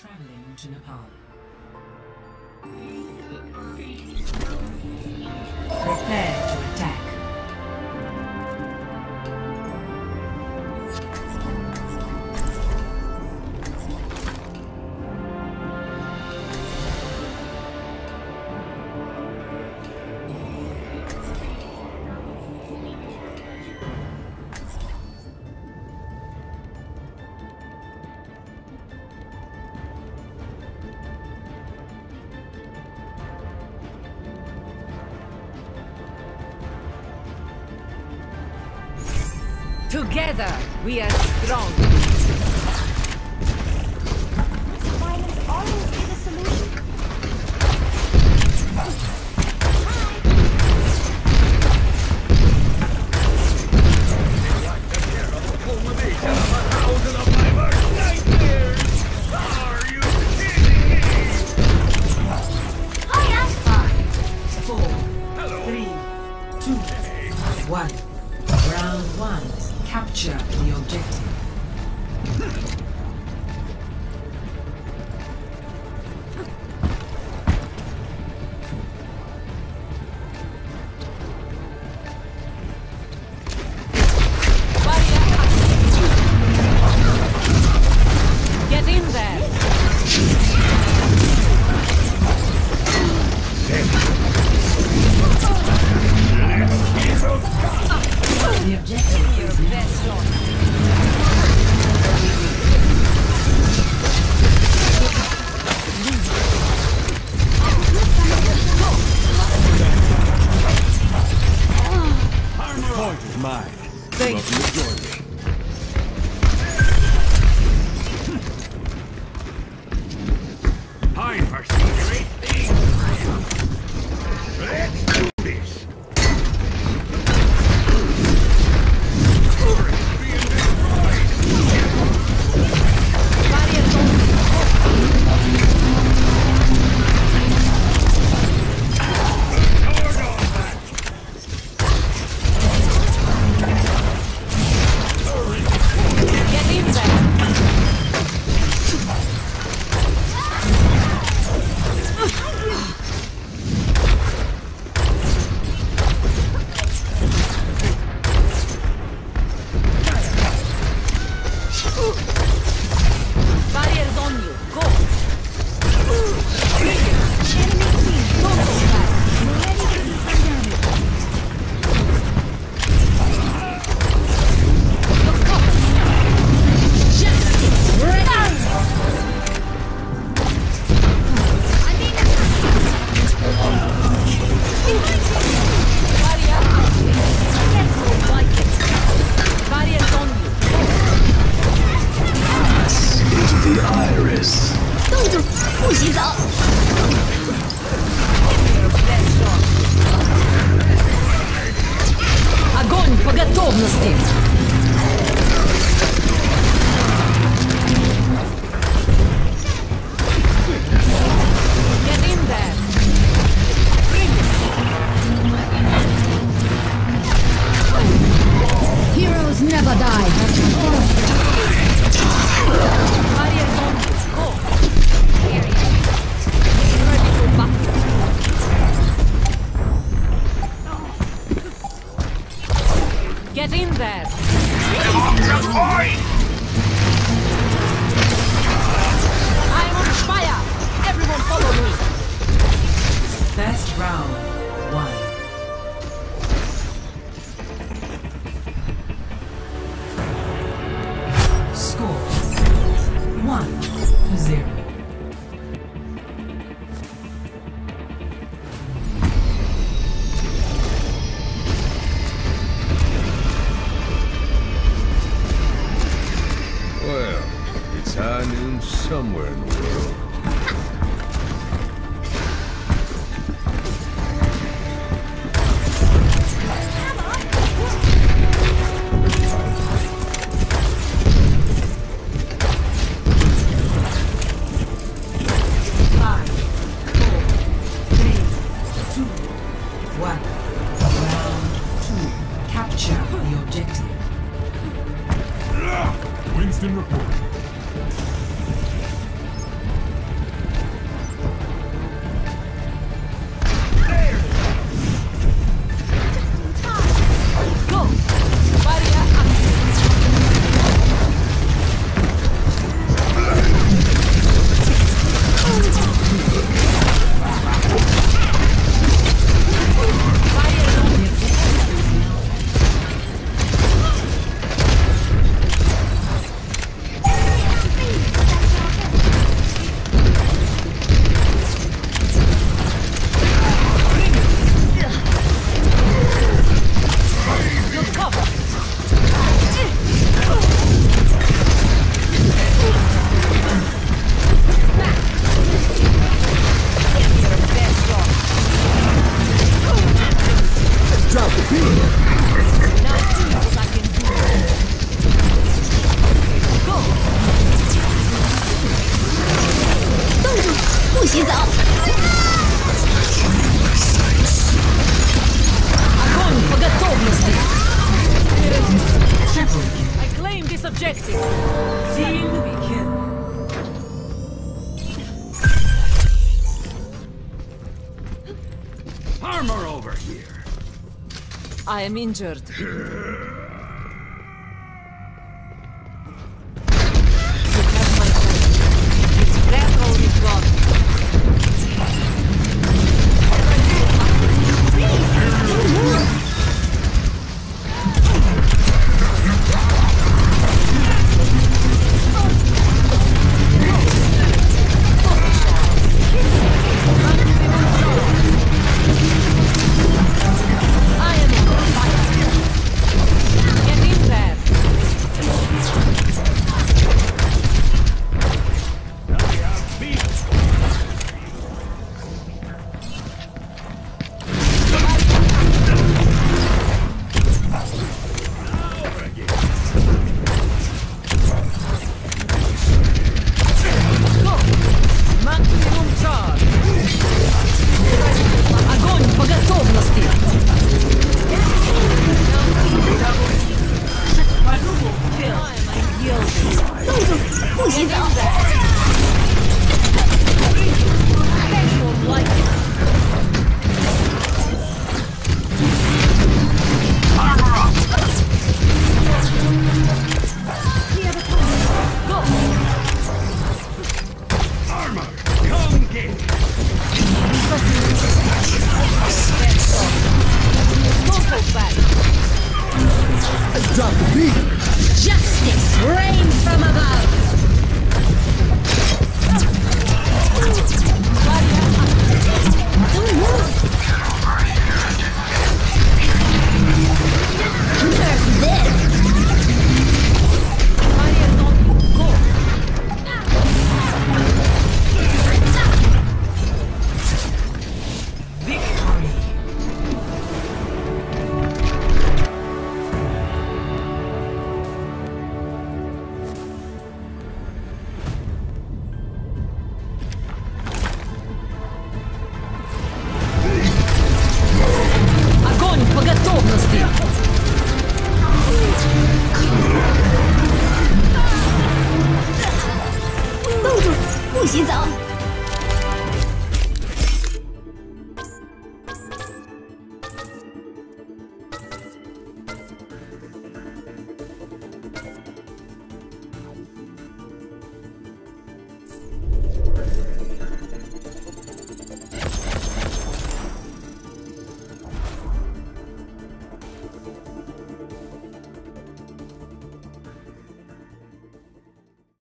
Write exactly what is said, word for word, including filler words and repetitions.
traveling to Nepal. Prepare to attack. Together, we are strong. Must violence always be the solution? Like the hero who will be a thousand of my worst nightmares! Are you kidding me? Hiya! Five, four, Hello. three, two, hey. one. Round one. Capture the objective. Get in there. The objective. Somewhere in the world. five, four, three, two, one. Round two. Capture the objective. Winston report. She's up. Огонь по готовности. I claim this objective. Team begin. Armor over here. I am injured. She's on.